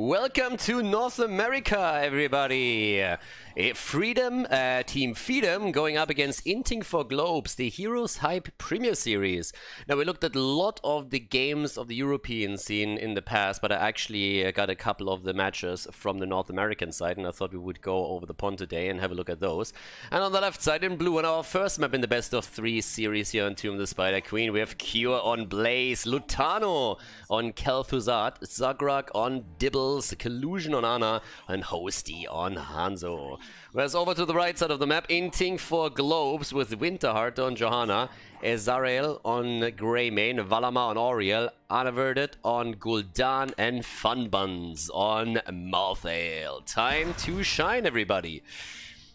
Welcome to North America, everybody! Team Feedem going up against Inting for Globes, the Heroes Hype Premier Series. Now, we looked at a lot of the games of the European scene in the past, but I actually got a couple of the matches from the North American side, and I thought we would go over the pond today and have a look at those. And on the left side in blue, on our first map in the best of three series here on Tomb of the Spider Queen, we have Cure on Blaze, Lutano on Kel'Thuzad, Zagrak on Dibble, Killusion on Ana, and Hostie on Hanzo. Whereas over to the right side of the map, Inting for Globes with Winterheart on Johanna, Ezreal on Greymane, Valamar on Auriel, Unaverted on Gul'dan, and Funbuns on Malthael. Time to shine, everybody.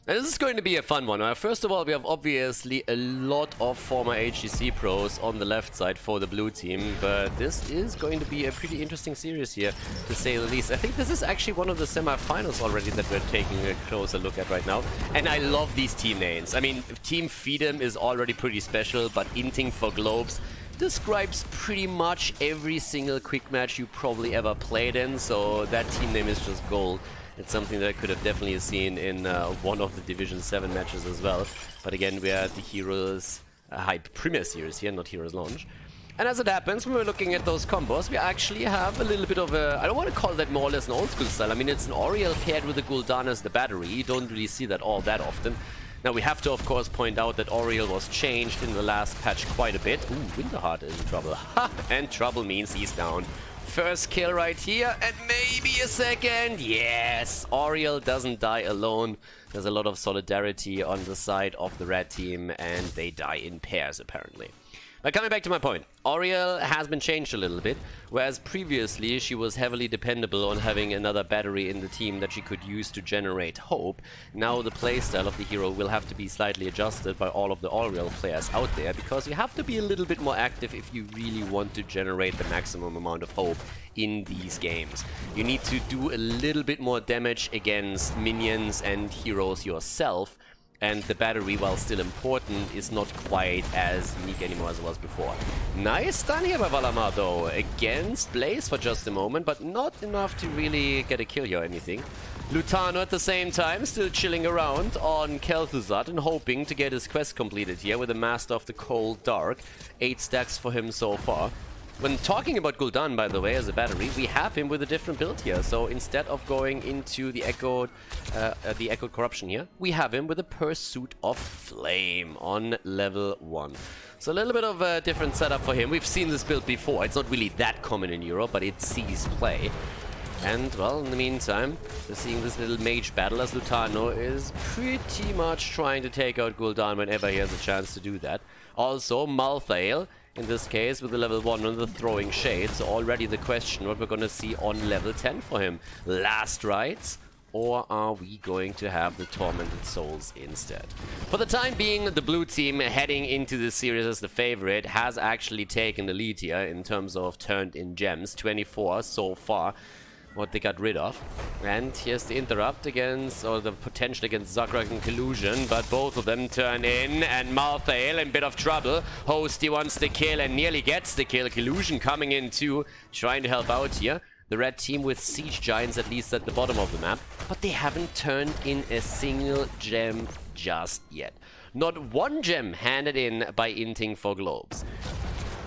And this is going to be a fun one. First of all, we have obviously a lot of former HGC pros on the left side for the blue team, but this is going to be a pretty interesting series here, to say the least. I think this is actually one of the semi-finals already that we're taking a closer look at right now. And I love these team names. I mean, Team Feedem is already pretty special, but Inting for Globes describes pretty much every single quick match you probably ever played in, so that team name is just gold. It's something that I could have definitely seen in one of the Division 7 matches as well. But again, we are at the Heroes Hype Premier Series here, not Heroes Launch. And as it happens, when we're looking at those combos, we actually have a little bit of a... I don't want to call that more or less an old-school style. I mean, it's an Auriel paired with a Gul'dan as the battery. You don't really see that all that often. Now, we have to, of course, point out that Auriel was changed in the last patch quite a bit. Ooh, Winterheart is in trouble. Ha! And trouble means he's down. First kill right here, and maybe a second. Yes, Auriel doesn't die alone. There's a lot of solidarity on the side of the red team, and they die in pairs apparently. But coming back to my point, Auriel has been changed a little bit, whereas previously she was heavily dependable on having another battery in the team that she could use to generate hope. Now the playstyle of the hero will have to be slightly adjusted by all of the Auriel players out there, because you have to be a little bit more active if you really want to generate the maximum amount of hope in these games. You need to do a little bit more damage against minions and heroes yourself, and the battery, while still important, is not quite as unique anymore as it was before. Nice stun here by Valamar, though, against Blaze for just a moment, but not enough to really get a kill here or anything. Lutano at the same time, still chilling around on Kel'Thuzad and hoping to get his quest completed here with a Master of the Cold Dark. 8 stacks for him so far. When talking about Gul'dan, by the way, as a battery, we have him with a different build here. So instead of going into the echoed corruption here, we have him with a Pursuit of Flame on level 1. So a little bit of a different setup for him. We've seen this build before. It's not really that common in Europe, but it sees play. And, well, in the meantime, we're seeing this little mage battle as Lutano is pretty much trying to take out Gul'dan whenever he has a chance to do that. Also, Malthael, in this case, with the level 1 on the Throwing Shades, already the question what we're going to see on level 10 for him. Last Rites, or are we going to have the Tormented Souls instead? For the time being, the blue team heading into this series as the favorite has actually taken the lead here in terms of turned-in gems. 24 so far, what they got rid of. And here's the interrupt against, or the potential against Zagrak and Killusion, but both of them turn in, and Malthael in a bit of trouble. Hostie wants the kill and nearly gets the kill. Killusion coming in too, trying to help out here. The red team with Siege Giants at least at the bottom of the map, but they haven't turned in a single gem just yet. Not one gem handed in by Inting for Globes.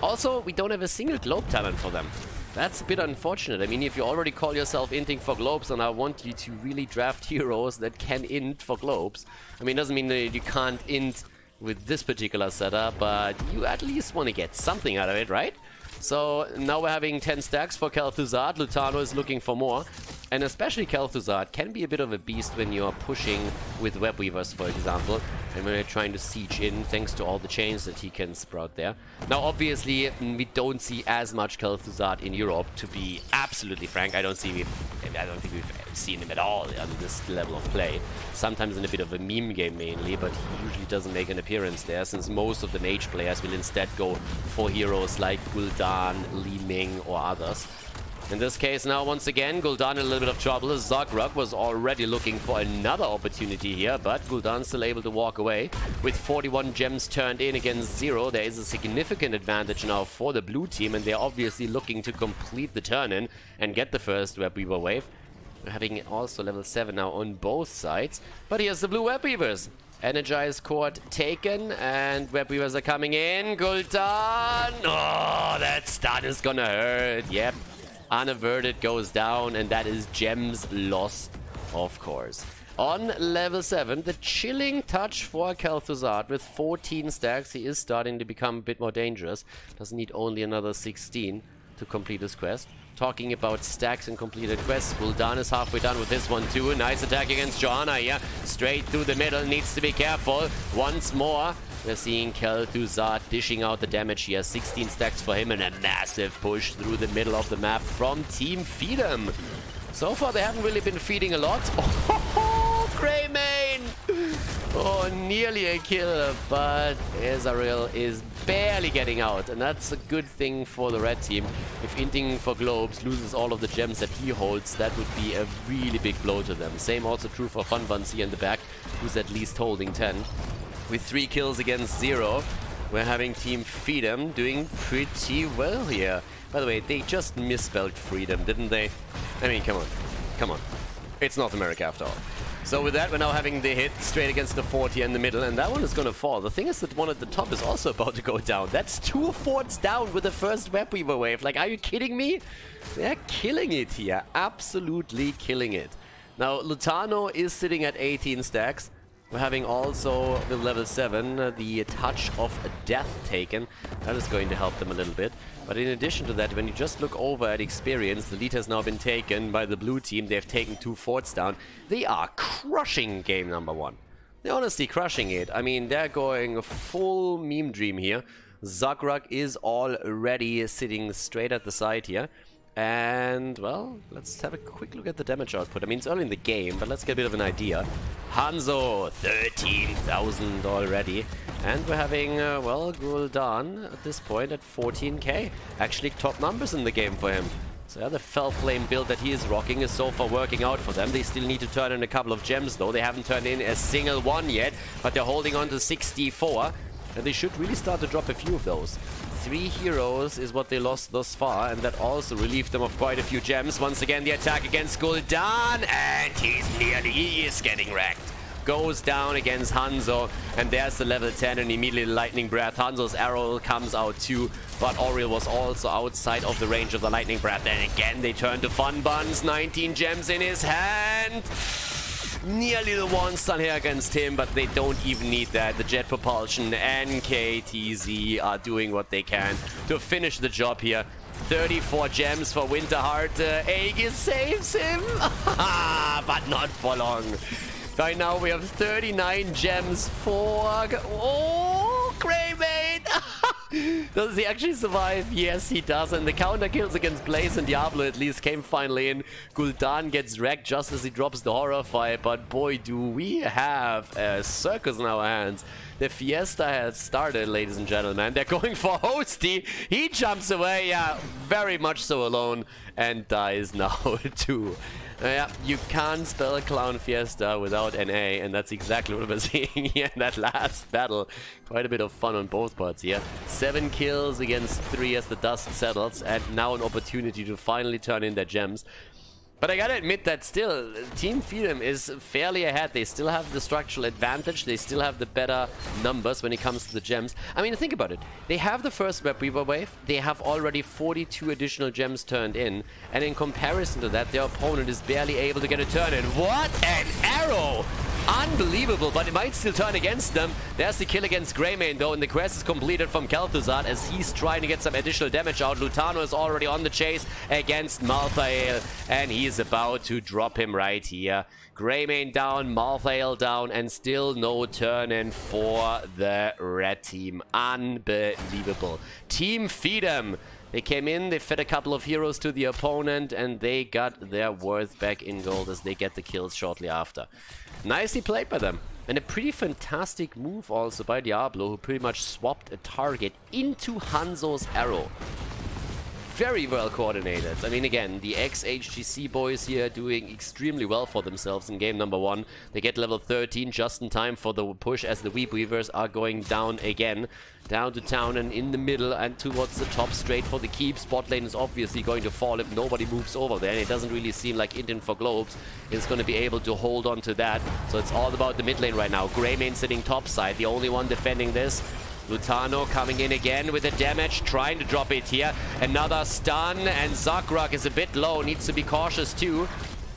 Also, we don't have a single globe talent for them. That's a bit unfortunate. I mean, if you already call yourself Inting for Globes, then I want you to really draft heroes that can int for globes. I mean, it doesn't mean that you can't int with this particular setup, but you at least want to get something out of it, right? So now we're having 10 stacks for Kel'Thuzad. Lutano is looking for more. And especially Kel'Thuzad can be a bit of a beast when you're pushing with Web Weavers, for example. And we're trying to siege in, thanks to all the chains that he can sprout there. Now, obviously, we don't see as much Kel'Thuzad in Europe. To be absolutely frank, I don't think we've seen him at all on this level of play. Sometimes in a bit of a meme game mainly, but he usually doesn't make an appearance there, since most of the mage players will instead go for heroes like Gul'dan, Li Ming, or others. In this case now, once again, Gul'dan in a little bit of trouble. Zagrak was already looking for another opportunity here, but Gul'dan still able to walk away. With 41 gems turned in against 0, there is a significant advantage now for the blue team, and they're obviously looking to complete the turn-in and get the first Web Weaver wave. We're having also level 7 now on both sides. But here's the blue Web Weavers. Energized Cord taken, and Web Weavers are coming in. Gul'dan! Oh, that stun is gonna hurt, yep. Unaverted goes down, and that is gems lost, of course. On level 7, the chilling touch for Kel'Thuzad. With 14 stacks, he is starting to become a bit more dangerous. Doesn't need only another 16 to complete his quest. Talking about stacks and completed quests, Gul'dan is halfway done with this one too. Nice attack against Johanna here. Straight through the middle, needs to be careful. Once more, we're seeing Kel'Thuzad dishing out the damage here. 16 stacks for him and a massive push through the middle of the map from Team Feedem. So far, they haven't really been feeding a lot. Oh, Greymane! Oh, nearly a kill, but Ezreal is barely getting out, and that's a good thing for the red team. If Inting for Globes loses all of the gems that he holds, that would be a really big blow to them. Same also true for Funbuns here in the back, who's at least holding 10. With 3 kills against 0, we're having Team Feedem doing pretty well here. By the way, they just misspelled freedom, didn't they? I mean, come on. Come on. It's North America after all. So with that, we're now having the hit straight against the 40 here in the middle, and that one is going to fall. The thing is that one at the top is also about to go down. That's 2 forts down with the first Web Weaver wave. Like, are you kidding me? They're killing it here. Absolutely killing it. Now, Lutano is sitting at 18 stacks. We're having also with level 7 the touch of death taken. That is going to help them a little bit. But in addition to that, when you just look over at experience, the lead has now been taken by the blue team. They've taken 2 forts down. They are crushing game number 1. They're honestly crushing it. I mean, they're going full meme dream here. Zagrak is already sitting straight at the side here. And, well, let's have a quick look at the damage output. I mean, it's early in the game, but let's get a bit of an idea. Hanzo, 13,000 already. And we're having, well, Gul'dan at this point at 14k. Actually, top numbers in the game for him. So yeah, the Fell Flame build that he is rocking is so far working out for them. They still need to turn in a couple of gems, though. They haven't turned in a single one yet, but they're holding on to 64. And they should really start to drop a few of those. 3 heroes is what they lost thus far, and that also relieved them of quite a few gems. Once again, the attack against Gul'dan, and he is getting wrecked. Goes down against Hanzo, and there's the level 10, and immediately Lightning Breath. Hanzo's arrow comes out too, but Auriel was also outside of the range of the Lightning Breath. And again, they turn to Funbuns, 19 gems in his hand. Nearly the one stun here against him, but they don't even need that. The Jet Propulsion and KTZ are doing what they can to finish the job here. 34 gems for Winterheart. Aegis saves him, but not for long. By now we have 39 gems for... Oh, Greymane! Does he actually survive? Yes, he does. And the counter kills against Blaze and Diablo at least came finally in. Gul'dan gets wrecked just as he drops the horror fire. But boy, do we have a circus in our hands. The fiesta has started, ladies and gentlemen. They're going for Hostie. He jumps away, yeah, very much so alone. And dies now too. Yeah, you can't spell Clown Fiesta without an A, and that's exactly what we're seeing here in that last battle. Quite a bit of fun on both parts here. 7 kills against 3 as the dust settles, and now an opportunity to finally turn in their gems. But I gotta admit that still, Team Feedem is fairly ahead. They still have the structural advantage. They still have the better numbers when it comes to the gems. I mean, think about it. They have the first Web Weaver wave. They have already 42 additional gems turned in. And in comparison to that, their opponent is barely able to get a turn in. What an arrow! Unbelievable, but it might still turn against them. There's the kill against Greymane, though, and the quest is completed from Kel'Thuzad as he's trying to get some additional damage out. Lutano is already on the chase against Malthael, and he is about to drop him right here. Greymane down, Malthael down, and still no turn-in for the red team. Unbelievable. Team Feedem. They came in, they fed a couple of heroes to the opponent, and they got their worth back in gold as they get the kills shortly after. Nicely played by them. And a pretty fantastic move also by Diablo, who pretty much swapped a target into Hanzo's arrow. very well coordinated. I mean, again, the ex-HGC boys here doing extremely well for themselves in game number 1. They get level 13 just in time for the push as the Weep Weavers are going down again. Down to town and in the middle and towards the top straight for the keep. Spot lane is obviously going to fall if nobody moves over there. And it doesn't really seem like Inting for Globes is going to be able to hold on to that. So it's all about the mid lane right now. Greymane sitting topside, the only one defending this. Lutano coming in again with the damage, trying to drop it here. Another stun, and Zagrak is a bit low, needs to be cautious too.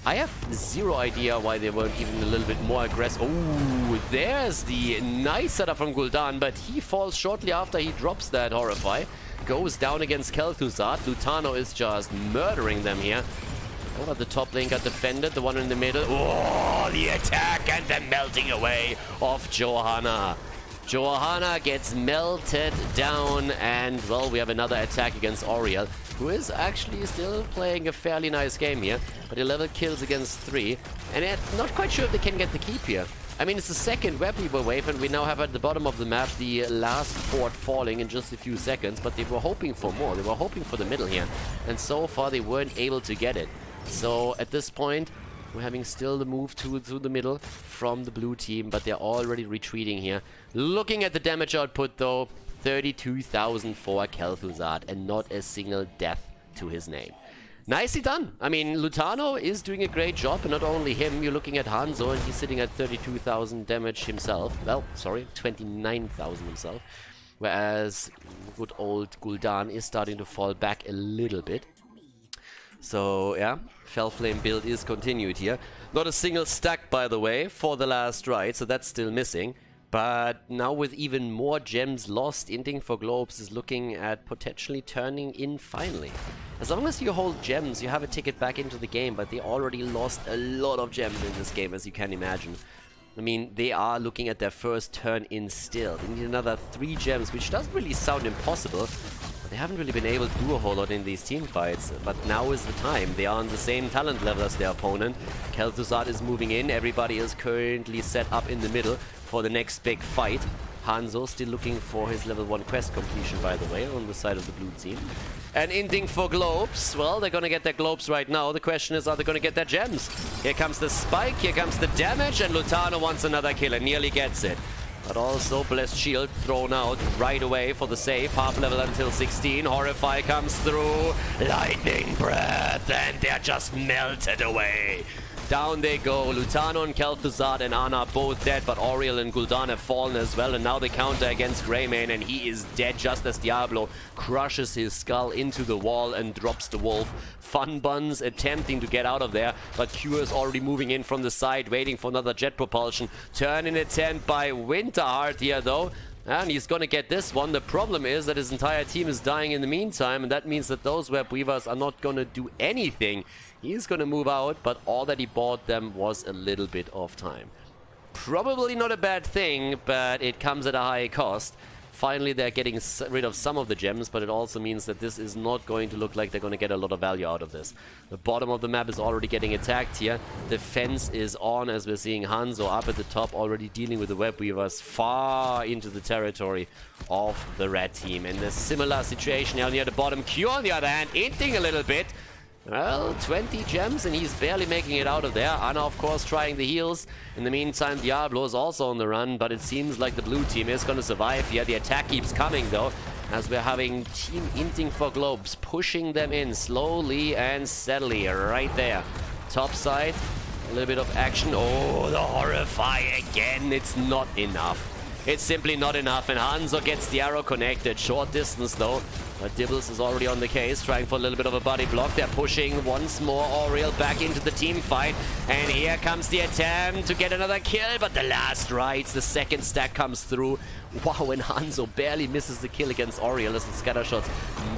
I have zero idea why they weren't even a little bit more aggressive. Oh, there's the nice setup from Gul'dan, but he falls shortly after he drops that Horrify. Goes down against Kel'Thuzad. Lutano is just murdering them here. Oh, the top lane got defended, the one in the middle. Oh, the attack and the melting away of Johanna. Johanna gets melted down, and, well, we have another attack against Auriel, who is actually still playing a fairly nice game here, but 11 kills against 3, and I'm not quite sure if they can get the keep here. I mean, it's the second Web Weaver wave, and we now have at the bottom of the map the last fort falling in just a few seconds, but they were hoping for more. They were hoping for the middle here, and so far they weren't able to get it. So, at this point, we're having still the move through the middle from the blue team, but they're already retreating here. Looking at the damage output though, 32,000 for Kel'Thuzad and not a single death to his name. Nicely done. I mean, Lutano is doing a great job, and not only him. You're looking at Hanzo, and he's sitting at 32,000 damage himself. Well, sorry, 29,000 himself. Whereas good old Gul'dan is starting to fall back a little bit. So, yeah, Fellflame build is continued here. Not a single stack, by the way, for the last ride, so that's still missing. But now with even more gems lost, Inting for Globes is looking at potentially turning in finally. As long as you hold gems, you have a ticket back into the game, but they already lost a lot of gems in this game, as you can imagine. I mean, they are looking at their first turn in still. They need another 3 gems, which doesn't really sound impossible. They haven't really been able to do a whole lot in these team fights, but now is the time. They are on the same talent level as their opponent. Kel'Thuzad is moving in. Everybody is currently set up in the middle for the next big fight. Hanzo still looking for his level 1 quest completion, by the way, on the side of the blue team. And Inting for Globes. Well, they're going to get their Globes right now. The question is, are they going to get their gems? Here comes the spike. Here comes the damage. And Lutano wants another kill and nearly gets it. But also, Blessed Shield thrown out right away for the save. Half level until 16. Horrify comes through. Lightning Breath. And they're just melted away. Down they go. Lutano and Kel'Thuzad and Ana both dead. But Auriel and Gul'dan have fallen as well. And now they counter against Greymane. And he is dead just as Diablo crushes his skull into the wall and drops the wolf. Funbuns attempting to get out of there, but Cure is already moving in from the side, waiting for another jet propulsion. Turn in attempt by Winterheart here though, and he's gonna get this one. The problem is that his entire team is dying in the meantime, and that means that those Web Weavers are not gonna do anything. He's gonna move out, but all that he bought them was a little bit of time. Probably not a bad thing, but it comes at a high cost. Finally, they're getting rid of some of the gems, but it also means that this is not going to look like they're going to get a lot of value out of this. The bottom of the map is already getting attacked here. The fence is on, as we're seeing Hanzo up at the top already dealing with the Web Weavers far into the territory of the red team. And a similar situation here near the bottom. Cure, on the other hand, inting a little bit. Well, 20 gems, and he's barely making it out of there. Ana, of course, trying the heals. In the meantime, Diablo is also on the run, but it seems like the blue team is going to survive here. The attack keeps coming, though, as we're having Team Inting for Globes pushing them in slowly and steadily right there. Top side, a little bit of action. Oh, the Horrify again. It's not enough. It's simply not enough, and Hanzo gets the arrow connected. Short distance, though. But Dibbles is already on the case, trying for a little bit of a body block. They're pushing once more Auriel back into the team fight. And here comes the attempt to get another kill. But the last rites, the second stack comes through. Wow, and Hanzo barely misses the kill against Auriel as the scatter shots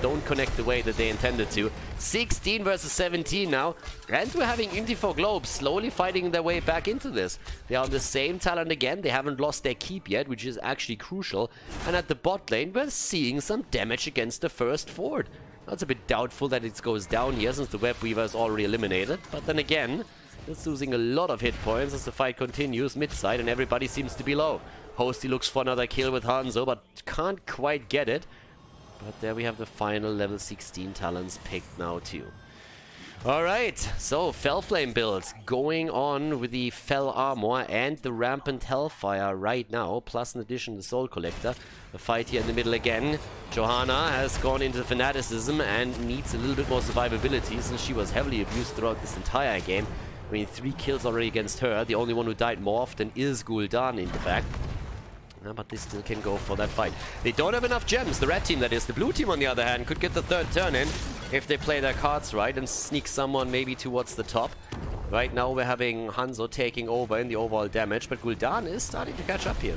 don't connect the way that they intended to. 16 versus 17 now. And we're having Inting for Globes slowly fighting their way back into this. They are on the same talent again. They haven't lost their keep yet, which is actually crucial. And at the bot lane, we're seeing some damage against the first fort. That's a bit doubtful that it goes down here since the Web Weaver is already eliminated, but then again, it's losing a lot of hit points as the fight continues mid-side, and everybody seems to be low. Hostie looks for another kill with Hanzo, but can't quite get it. But there we have the final level 16 talents picked now too. Alright, so Fellflame build going on with the Fell Armor and the Rampant Hellfire right now, plus in addition the Soul Collector. The fight here in the middle again. Johanna has gone into Fanaticism and needs a little bit more survivability since she was heavily abused throughout this entire game. I mean, 3 kills already against her. The only one who died more often is Gul'dan, in fact. No, but they still can go for that fight. They don't have enough gems, the red team that is. The blue team, on the other hand, could get the third turn in if they play their cards right and sneak someone maybe towards the top. Right now we're having Hanzo taking over in the overall damage, but Gul'dan is starting to catch up here.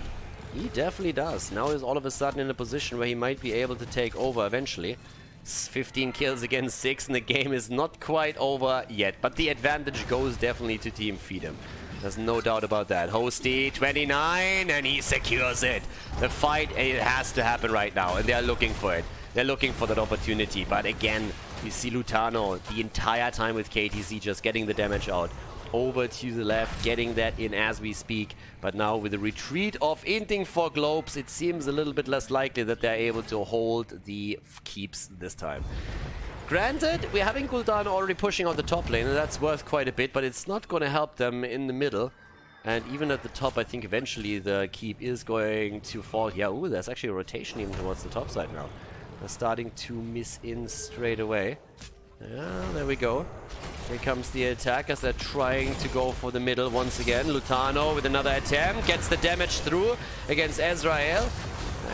He definitely does. Now he's all of a sudden in a position where he might be able to take over eventually. 15 kills against 6 and the game is not quite over yet, but the advantage goes definitely to Team Feedem. There's no doubt about that. Hostie, 29, and he secures it. The fight, it has to happen right now, and they're looking for it. They're looking for that opportunity, but again, you see Lutano the entire time with KTC just getting the damage out. Over to the left, getting that in as we speak. But now with the retreat of Inting for Globes, it seems a little bit less likely that they're able to hold the keeps this time. Granted, we're having Gul'dan already pushing on the top lane, and that's worth quite a bit, but it's not going to help them in the middle. And even at the top, I think eventually the keep is going to fall here. Ooh, there's actually a rotation even towards the top side now. They're starting to miss in straight away. Yeah, there we go. Here comes the attack as they're trying to go for the middle once again. Lutano with another attempt, gets the damage through against Ezreal.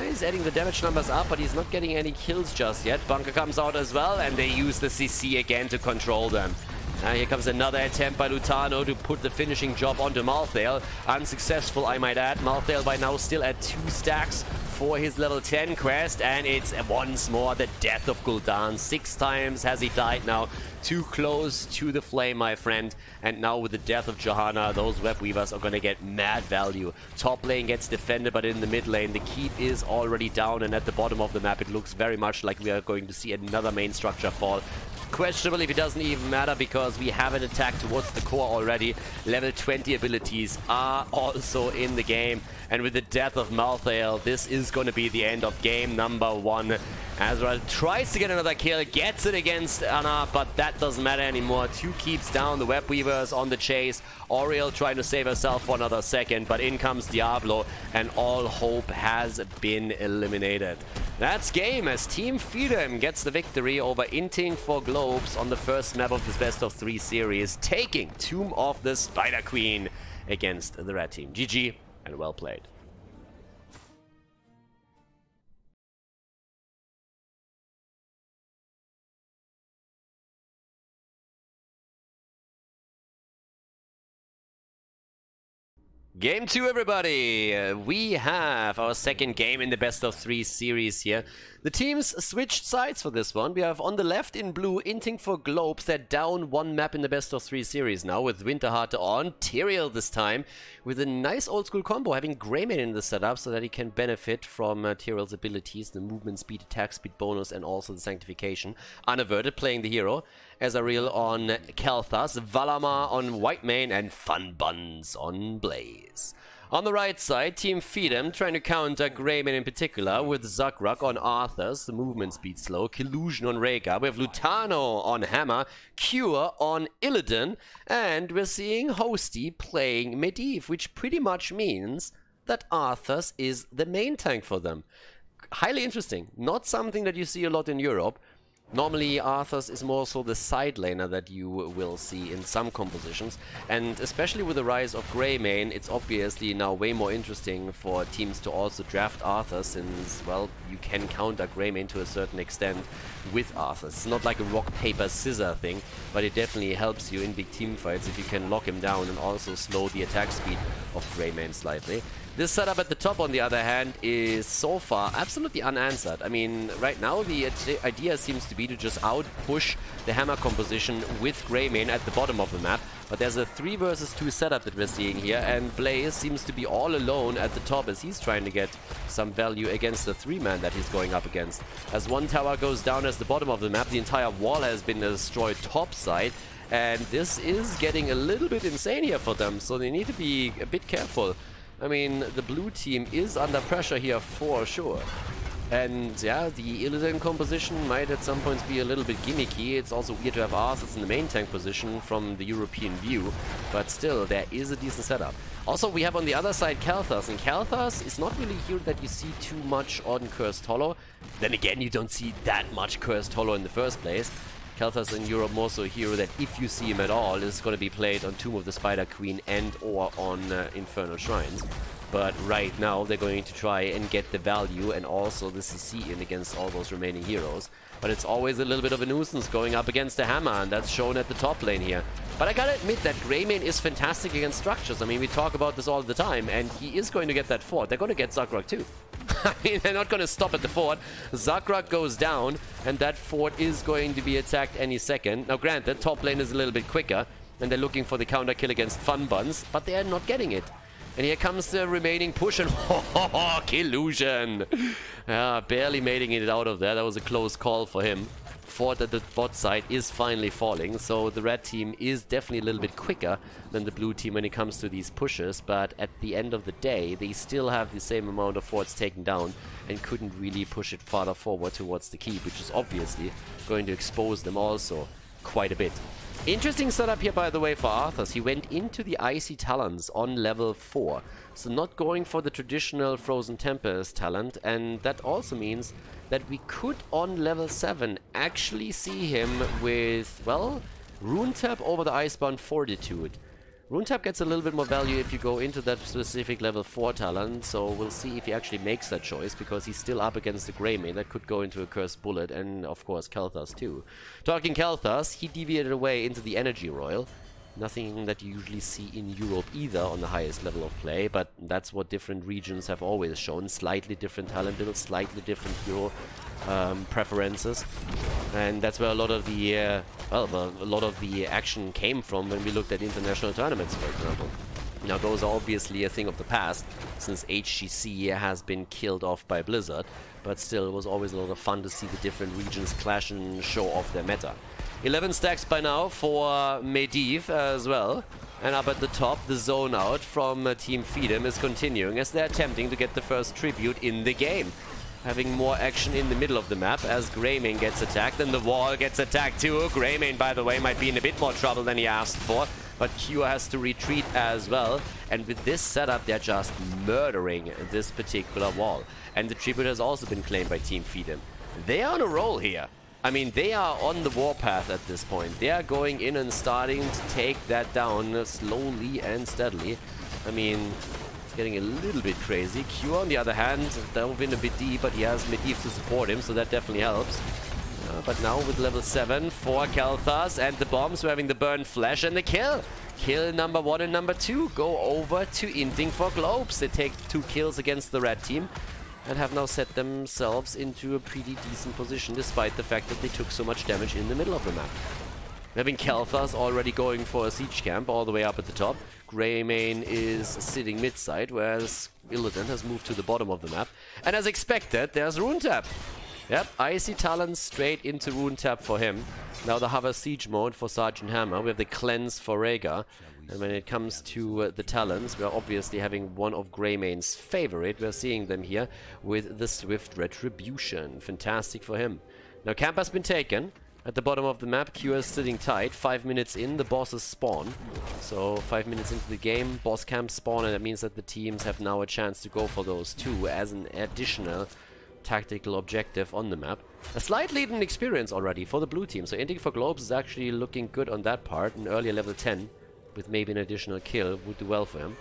He's adding the damage numbers up, but he's not getting any kills just yet. Bunker comes out as well, and they use the CC again to control them. Now here comes another attempt by Lutano to put the finishing job onto Malthael. Unsuccessful, I might add. Malthael by now still at 2 stacks for his level 10 quest, and it's once more the death of Gul'dan. 6 times has he died now. Too close to the flame, my friend. And now with the death of Johanna, those web weavers are going to get mad value. Top lane gets defended, but in the mid lane, the keep is already down. And at the bottom of the map, it looks very much like we are going to see another main structure fall. Questionable if it doesn't even matter, because we have an attack towards the core already. Level 20 abilities are also in the game. And with the death of Malthael, this is going to be the end of game number 1. Azrael tries to get another kill, gets it against Ana, but that doesn't matter anymore. 2 keeps down, the Web Weavers on the chase. Auriel trying to save herself for another second, but in comes Diablo, and all hope has been eliminated. That's game as Team Feedem gets the victory over Inting for Globes on the first map of this best-of-3 series, taking Tomb of the Spider Queen against the Red Team. GG and well played. Game 2, everybody! We have our second game in the best-of-3 series here. The teams switched sides for this one. We have on the left in blue, Inting for Globes. They're down 1 map in the best-of-3 series now with Winterheart on. Tyrael this time with a nice old-school combo, having Greymane in the setup so that he can benefit from Tyrael's abilities, the movement speed, attack speed bonus, and also the sanctification. Unaverted playing the hero. Ezreal on Kael'thas, Valamar on Whitemane, and Funbuns on Blaze. On the right side, Team Feedem trying to counter Greymane in particular with Zagrak on Arthas, the movement speed slow, Killusion on Rhaegar. We have Lutano on Hammer, Cure on Illidan, and we're seeing Hostie playing Medivh, which pretty much means that Arthas is the main tank for them. Highly interesting. Not something that you see a lot in Europe. Normally, Arthas is more so the side laner that you will see in some compositions. And especially with the rise of Greymane, it's obviously now way more interesting for teams to also draft Arthas since, well, you can counter Greymane to a certain extent with Arthas. It's not like a rock, paper, scissor thing, but it definitely helps you in big team fights if you can lock him down and also slow the attack speed of Greymane slightly. This setup at the top, on the other hand, is so far absolutely unanswered. I mean, right now the idea seems to be to just out-push the Hammer composition with Greymane at the bottom of the map. But there's a 3 versus 2 setup that we're seeing here, and Blaze seems to be all alone at the top as he's trying to get some value against the 3-man that he's going up against. As one tower goes down as the bottom of the map, the entire wall has been destroyed topside. And this is getting a little bit insane here for them, so they need to be a bit careful. I mean, the blue team is under pressure here for sure. And yeah, the Illidan composition might at some points be a little bit gimmicky. It's also weird to have Arthas in the main tank position from the European view, but still, there is a decent setup. Also, we have on the other side Kael'thas, and Kael'thas is not really here that you see too much on Cursed Hollow. Then again, you don't see that much Cursed Hollow in the first place. Kael'thas in Europe more so a hero that if you see him at all, is going to be played on Tomb of the Spider Queen and or on Infernal Shrines. But right now they're going to try and get the value and also the CC in against all those remaining heroes. But it's always a little bit of a nuisance going up against the Hammer, and that's shown at the top lane here. But I gotta admit that Greymane is fantastic against structures. I mean, we talk about this all the time, and he is going to get that fort. They're going to get Zagrak too. I mean, they're not going to stop at the fort. Zagrak goes down, and that fort is going to be attacked any second. Now granted, top lane is a little bit quicker, and they're looking for the counter kill against Funbuns, but they are not getting it. And here comes the remaining push, and Killusion! Barely making it out of there. That was a close call for him. Fort at the bot side is finally falling, so the red team is definitely a little bit quicker than the blue team when it comes to these pushes, but at the end of the day, they still have the same amount of forts taken down and couldn't really push it farther forward towards the keep, which is obviously going to expose them also quite a bit. Interesting setup here, by the way, for Arthas. He went into the Icy Talons on level 4, so not going for the traditional Frozen Tempest talent, and that also means that we could, on level 7, actually see him with, well, Runetap over the Icebound Fortitude. Runetap gets a little bit more value if you go into that specific level 4 talent, so we'll see if he actually makes that choice, because he's still up against the Greymane. That could go into a Cursed Bullet, and of course Kael'thas too. Talking Kael'thas, he deviated away into the Energy Royal. Nothing that you usually see in Europe either on the highest level of play, but that's what different regions have always shown. Slightly different talent builds, slightly different hero preferences, and that's where a lot of the action came from when we looked at international tournaments, for example. Now those are obviously a thing of the past, since HGC has been killed off by Blizzard, but still it was always a lot of fun to see the different regions clash and show off their meta. 11 stacks by now for Medivh as well. And up at the top, the zone out from Team Feedem is continuing as they're attempting to get the first tribute in the game. Having more action in the middle of the map as Greymane gets attacked, and the wall gets attacked too. Greymane, by the way, might be in a bit more trouble than he asked for, but Cure has to retreat as well. And with this setup, they're just murdering this particular wall. And the tribute has also been claimed by Team Feedem. They are on a roll here. I mean, they are on the warpath at this point. They are going in and starting to take that down slowly and steadily. I mean, it's getting a little bit crazy. Q, on the other hand, dove in a bit deep, but he has Medivh to support him, so that definitely helps. But now with level 7 for Kael'thas and the bombs, we're having the burn flash and the kill. Kill number 1 and number 2 go over to Inting for Globes. They take 2 kills against the red team, and have now set themselves into a pretty decent position, despite the fact that they took so much damage in the middle of the map. Having Kael'thas already going for a siege camp all the way up at the top. Greymane is sitting mid-side, whereas Illidan has moved to the bottom of the map. And as expected, there's Runetap. Yep, Icy Talons straight into Runetap for him. Now the Hover Siege mode for Sergeant Hammer. We have the Cleanse for Rhaegar. And when it comes to the talents, we're obviously having one of Greymane's favorite. We're seeing them here with the Swift Retribution. Fantastic for him. Now camp has been taken. At the bottom of the map, Cure is sitting tight. 5 minutes in, the bosses spawn. So 5 minutes into the game, boss camp spawn, and that means that the teams have now a chance to go for those two as an additional tactical objective on the map. A slight lead in experience already for the blue team. So Inting for Globes is actually looking good on that part. An earlier level 10. With maybe an additional kill would do well for him.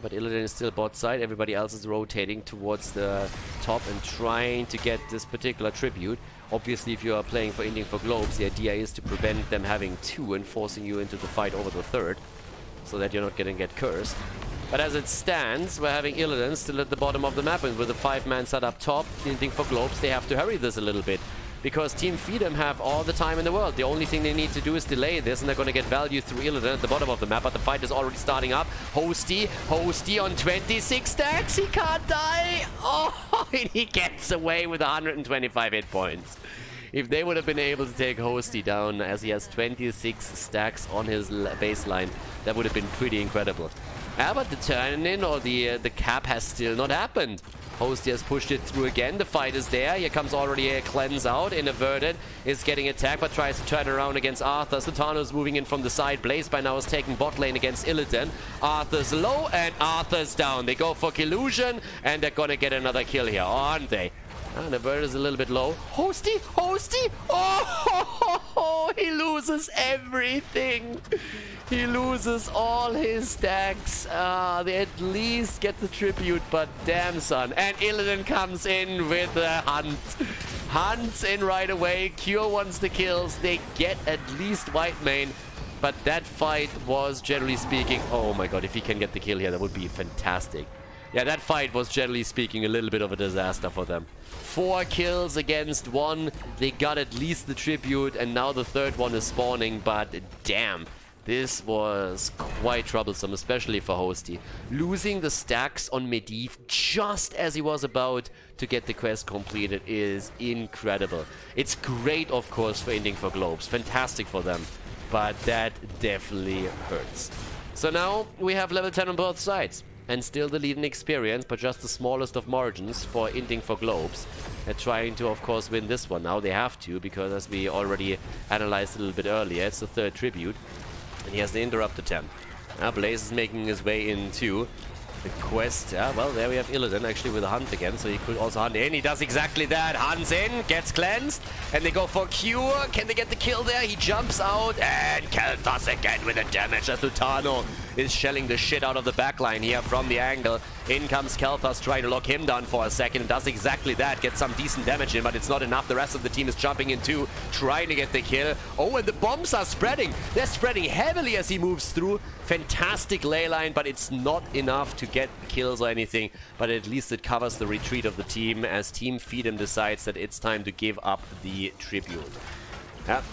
But Illidan is still bot side. Everybody else is rotating towards the top and trying to get this particular tribute. Obviously, if you are playing for Inting for Globes, the idea is to prevent them having 2 and forcing you into the fight over the 3rd, so that you're not going to get cursed. But as it stands, we're having Illidan still at the bottom of the map, and with a 5-man set up top, Inting for Globes, they have to hurry this a little bit, because Team Feedem have all the time in the world. The only thing they need to do is delay this, and they're going to get value through Illidan at the bottom of the map, but the fight is already starting up. Hostie on 26 stacks. He can't die. Oh, and he gets away with 125 hit points. If they would have been able to take Hostie down, as he has 26 stacks on his baseline, that would have been pretty incredible. But the turn in, or the cap has still not happened. Hostie has pushed it through again. The fight is there. Here comes already a cleanse out. Unaverted is getting attacked, but tries to turn around against Arthas. Lutano is moving in from the side. Blaze by now is taking bot lane against Illidan. Arthas low and Arthas down. They go for Killusion, and they're gonna get another kill here, aren't they? Unaverted is a little bit low. Hostie! Hostie! Oh! Ho, ho, ho. He loses everything! He loses all his stacks. They at least get the tribute, but damn son. And Illidan comes in with a hunt. Hunts in right away. Cure wants the kills. They get at least Whitemane. But that fight was, generally speaking... Oh my god, if he can get the kill here, that would be fantastic. Yeah, that fight was, generally speaking, a little bit of a disaster for them. 4 kills against 1. They got at least the tribute, and now the third one is spawning, but damn. This was quite troublesome, especially for Hostie. Losing the stacks on Medivh just as he was about to get the quest completed is incredible. It's great, of course, for Inting for Globes. Fantastic for them. But that definitely hurts. So now we have level 10 on both sides. And still the lead in experience, but just the smallest of margins for Inting for Globes. They're trying to, of course, win this one now. They have to, because as we already analyzed a little bit earlier, it's the third tribute. And he has the interrupt attempt. Now Blaze is making his way into the quest. Well, there we have Illidan actually with a hunt again, so he could also hunt in. He does exactly that. Hunts in, gets cleansed, and they go for Cure. Can they get the kill there? He jumps out, and Kael'thas again with the damage as Lutano is shelling the shit out of the backline here from the angle. In comes Kael'thas trying to lock him down for a second. Does exactly that. Gets some decent damage in, but it's not enough. The rest of the team is jumping in too, trying to get the kill. Oh, and the bombs are spreading. They're spreading heavily as he moves through. Fantastic ley line, but it's not enough to get kills or anything. But at least it covers the retreat of the team as Team Feedem decides that it's time to give up the tribute.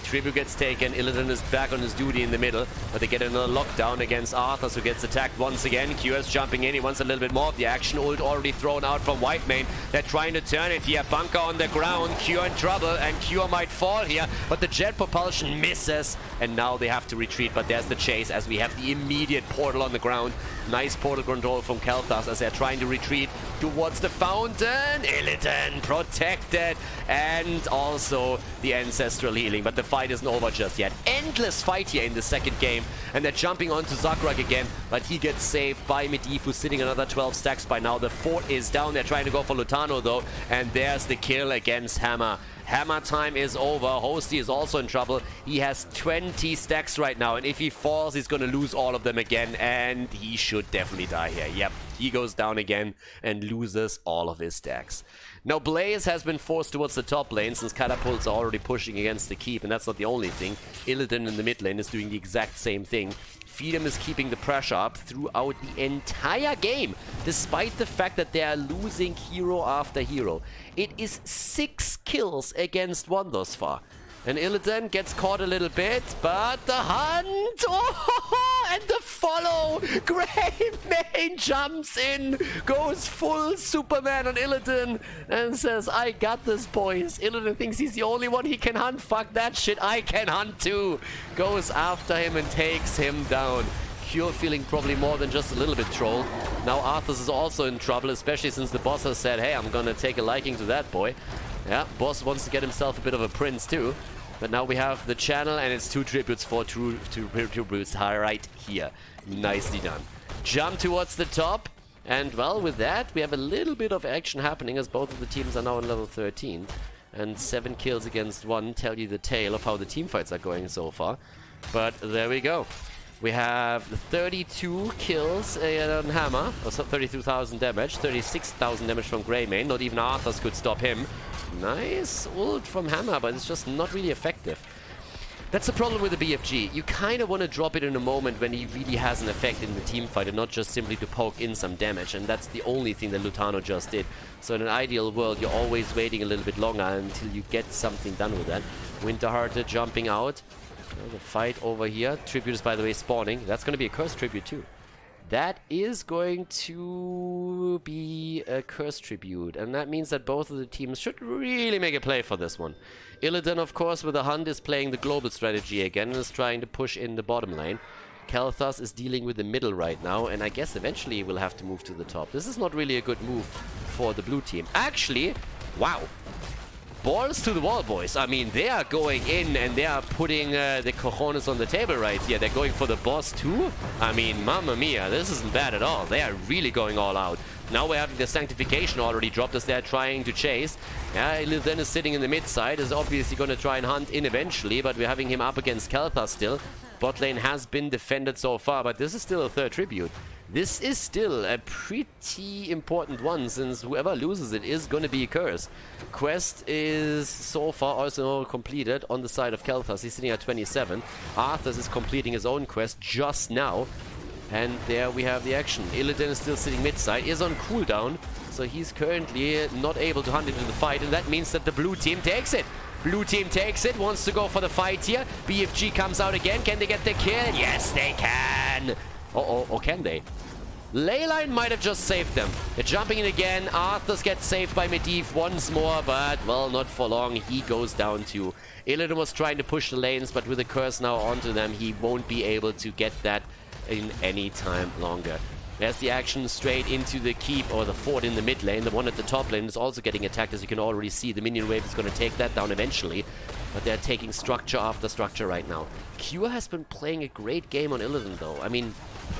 Tribute gets taken. Illidan is back on his duty in the middle, but they get another lockdown against Arthas, who gets attacked once again. Cure's jumping in. He wants a little bit more of the action. Ult already thrown out from Whitemane. They're trying to turn it here. Bunker on the ground. Cure in trouble, and Cure might fall here, but the jet propulsion misses, and now they have to retreat. But there's the chase as we have the immediate portal on the ground. Nice portal control from Kael'thas as they're trying to retreat towards the fountain. Illidan protected, and also the ancestral healing. But the fight isn't over just yet. Endless fight here in the second game. And they're jumping onto Zagrak again, but he gets saved by Medivh, who's sitting another 12 stacks by now. The fort is down. They're trying to go for Lutano though, and there's the kill against Hammer. Hammer time is over. Hostie is also in trouble. He has 20 stacks right now, and if he falls, he's going to lose all of them again, and he should definitely die here. Yep, he goes down again and loses all of his stacks. Now, Blaze has been forced towards the top lane since catapults are already pushing against the keep, and that's not the only thing. Illidan in the mid lane is doing the exact same thing. Feedem is keeping the pressure up throughout the entire game, despite the fact that they are losing hero after hero. It is 6 kills against 1 thus far. And Illidan gets caught a little bit, but the hunt! Oh, and the follow! Greymane jumps in, goes full Superman on Illidan, and says, I got this, boys. Illidan thinks he's the only one he can hunt. Fuck that shit, I can hunt too. Goes after him and takes him down. Cure feeling probably more than just a little bit trolled. Now Arthas is also in trouble, especially since the boss has said, hey, I'm gonna take a liking to that boy. Yeah, boss wants to get himself a bit of a prince too. But now we have the channel, and it's 2 tributes for 2 tributes right here. Nicely done. Jump towards the top. And well, with that, we have a little bit of action happening as both of the teams are now on level 13. And 7 kills against 1 tell you the tale of how the team fights are going so far. But there we go. We have 32 kills on Hammer, or 32,000 damage, 36,000 damage from Greymane. Not even Arthas could stop him. Nice ult from Hammer, but it's just not really effective. That's the problem with the BFG. You kind of want to drop it in a moment when he really has an effect in the team fight, and not just simply to poke in some damage. And that's the only thing that Lutano just did. So in an ideal world, you're always waiting a little bit longer until you get something done with that. Winterheart jumping out. The fight over here. Tribute is, by the way, spawning. That's going to be a cursed tribute too. That is going to be a cursed tribute, and that means that both of the teams should really make a play for this one. Illidan, of course, with the hunt is playing the global strategy again and is trying to push in the bottom lane. Kael'thas is dealing with the middle right now, and I guess eventually he will have to move to the top. This is not really a good move for the blue team. Actually, wow. Balls to the wall, boys. I mean, they are going in and they are putting the cojones on the table right here. They're going for the boss too. I mean, mamma mia, this isn't bad at all. They are really going all out. Now we're having the Sanctification already dropped as they're trying to chase. Illidan is sitting in the mid side, is obviously going to try and hunt in eventually, but we're having him up against Kael'thas still. Bot lane has been defended so far, but this is still a third tribute. This is still a pretty important one, since whoever loses it is going to be cursed. Quest is so far also completed on the side of Kael'thas. He's sitting at 27. Arthas is completing his own quest just now. And there we have the action. Illidan is still sitting mid-side, is on cooldown. So he's currently not able to hunt into the fight, and that means that the blue team takes it. Blue team takes it, wants to go for the fight here. BFG comes out again. Can they get the kill? Yes, they can! Uh-oh, or can they? Leyline might have just saved them. They're jumping in again. Arthas gets saved by Medivh once more, but, well, not for long. He goes down too. Illidan was trying to push the lanes, but with the curse now onto them, he won't be able to get that in any time longer. There's the action straight into the keep, or the fort in the mid lane. The one at the top lane is also getting attacked, as you can already see. The minion wave is going to take that down eventually. But they're taking structure after structure right now. Cure has been playing a great game on Illidan, though. I mean,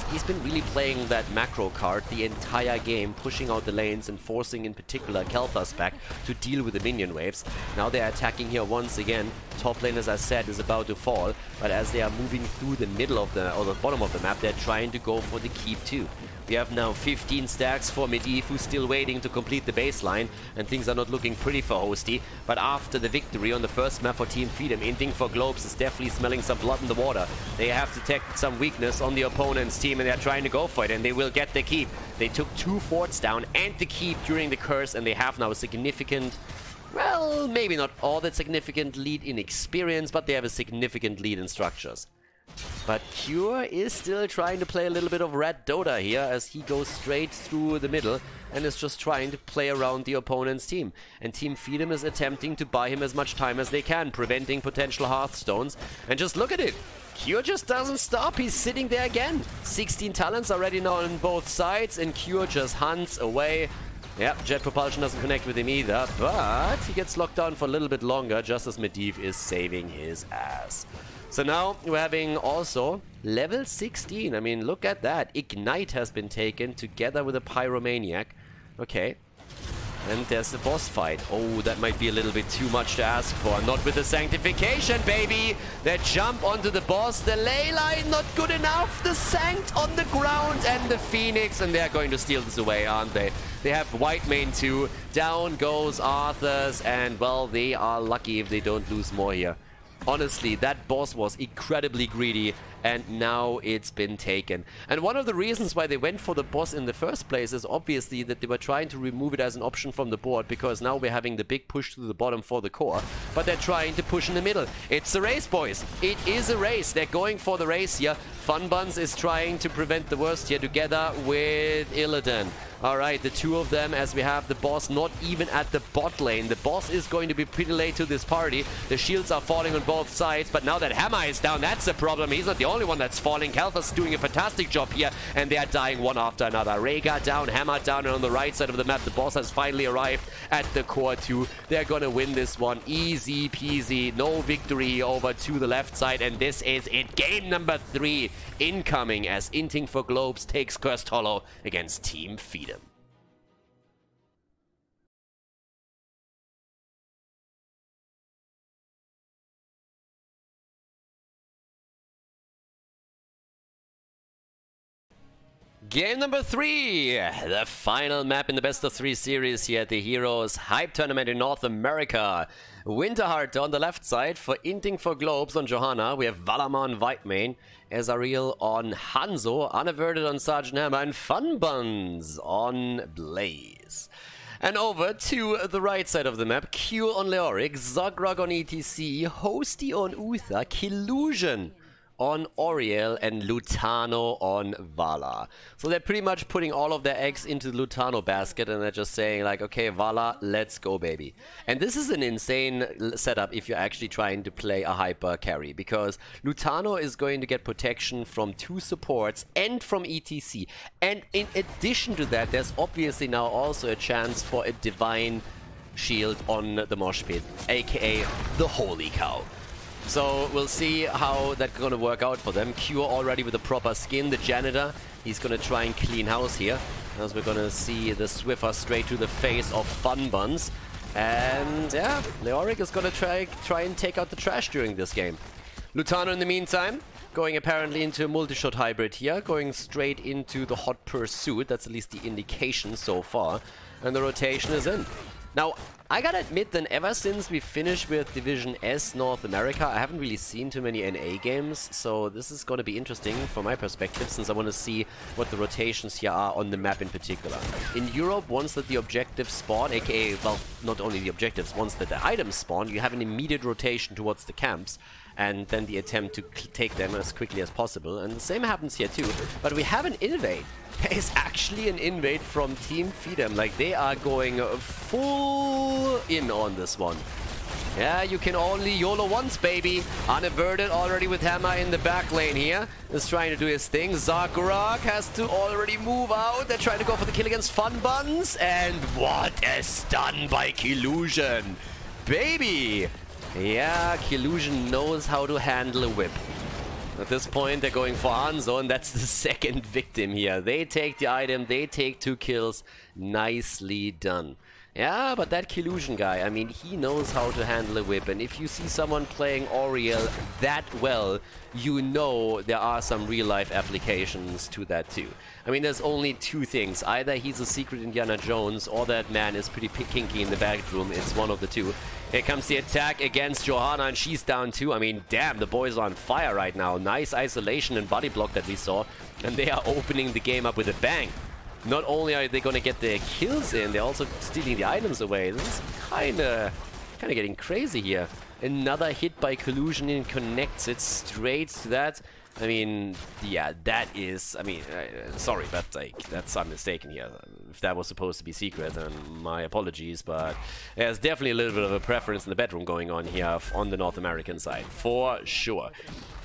he's been really playing that macro card the entire game, pushing out the lanes and forcing, in particular, Kael'thas back to deal with the minion waves. Now they're attacking here once again. Top lane, as I said, is about to fall, but as they are moving through the middle of the, or the bottom of the map, they're trying to go for the keep too. We have now 15 stacks for Medivh, who's still waiting to complete the baseline, and things are not looking pretty for Hostie. But after the victory on the first map for Team Feedem, Inting for Globes is definitely smelling some blood in the water. They have detected some weakness on the opponent's team, and they're trying to go for it, and they will get the keep. They took 2 forts down and the keep during the curse, and they have now a significant, well, maybe not all that significant lead in experience, but they have a significant lead in structures. But Cure is still trying to play a little bit of Rat Dota here, as he goes straight through the middle and is just trying to play around the opponent's team. And Team Feedem is attempting to buy him as much time as they can, preventing potential Hearthstones. And just look at it! Cure just doesn't stop, he's sitting there again! 16 talents already now on both sides, and Cure just hunts away. Yep, Jet Propulsion doesn't connect with him either, but he gets locked down for a little bit longer, just as Medivh is saving his ass. So now we're having also level 16. I mean, look at that. Ignite has been taken together with a Pyromaniac. Okay. And there's the boss fight. Oh, that might be a little bit too much to ask for. Not with the Sanctification, baby. That jump onto the boss. The ley line not good enough. The Sanct on the ground and the Phoenix. And they're going to steal this away, aren't they? They have Whitemane too. Down goes Arthas. And, well, they are lucky if they don't lose more here. Honestly, that boss was incredibly greedy, and now it's been taken. And one of the reasons why they went for the boss in the first place is obviously that they were trying to remove it as an option from the board, because now we're having the big push to the bottom for the core, but they're trying to push in the middle. It's a race, boys. It is a race. They're going for the race here. Funbuns is trying to prevent the worst here together with Illidan. Alright, the two of them, as we have the boss not even at the bot lane. The boss is going to be pretty late to this party. The shields are falling on both sides, but now that Hammer is down, that's a problem. He's not the only one that's falling. Kael'thas is doing a fantastic job here, and they are dying one after another. Rhaegar down, Hammer down, and on the right side of the map, the boss has finally arrived at the core too. They're gonna win this one. Easy peasy. No victory over to the left side, and this is it. Game number 3 incoming, as Inting for Globes takes Cursed Hollow against Team Feedem. Game number 3, the final map in the best of 3 series here at the Heroes Hype Tournament in North America. Winterheart on the left side for Inting for Globes on Johanna. We have Valamar on Whitemane, Ezreal on Hanzo, Unaverted on Sergeant Hammer, and Funbuns on Blaze. And over to the right side of the map, Cure on Leoric, Zagrak on ETC, Hostie on Uther, Killusion on Auriel and Lutano on Valla. So they're pretty much putting all of their eggs into the Lutano basket, and they're just saying like, okay, Valla, let's go, baby. And this is an insane setup if you're actually trying to play a hyper carry, because Lutano is going to get protection from two supports and from ETC. And in addition to that, there's obviously now also a chance for a divine shield on the mosh pit, aka the holy cow. So we'll see how that's gonna work out for them. Cure already with a proper skin, the janitor. He's gonna try and clean house here, as we're gonna see the Swiffer straight to the face of Funbuns. And yeah, Leoric is gonna try and take out the trash during this game. Lutano in the meantime, going apparently into a multi-shot hybrid here, going straight into the hot pursuit. That's at least the indication so far. And the rotation is in. Now, I gotta admit that ever since we finished with Division S North America, I haven't really seen too many NA games, so this is gonna be interesting from my perspective, since I wanna see what the rotations here are on the map in particular. In Europe, once that the objectives spawn, aka, well, not only the objectives, once that the items spawn, you have an immediate rotation towards the camps, and then the attempt to take them as quickly as possible. And the same happens here too, but we have an invade. There is actually an invade from Team Feedem. Like, they are going full in on this one. Yeah, you can only YOLO once, baby. Unaverted already with Hammer in the back lane here. Is trying to do his thing. Zagrak has to already move out. They're trying to go for the kill against Funbuns. And what a stun by Killusion. Baby! Yeah, Killusion knows how to handle a whip. At this point, they're going for Hanzo, and that's the second victim here. They take the item, they take two kills. Nicely done. Yeah, but that Killusion guy, I mean, he knows how to handle a whip. And if you see someone playing Auriel that well, you know there are some real-life applications to that too. I mean, there's only two things. Either he's a secret Indiana Jones, or that man is pretty kinky in the backroom. It's one of the two. Here comes the attack against Johanna, and she's down too. I mean, damn, the boys are on fire right now. Nice isolation and body block that we saw, and they are opening the game up with a bang. Not only are they gonna get their kills in, they're also stealing the items away. This is kinda getting crazy here. Another hit by Killusion and connects it straight to that. I mean, yeah, that is, I mean, sorry, but like, that's I'm mistaken here. If that was supposed to be secret, then my apologies, but there's definitely a little bit of a preference in the bedroom going on here on the North American side, for sure.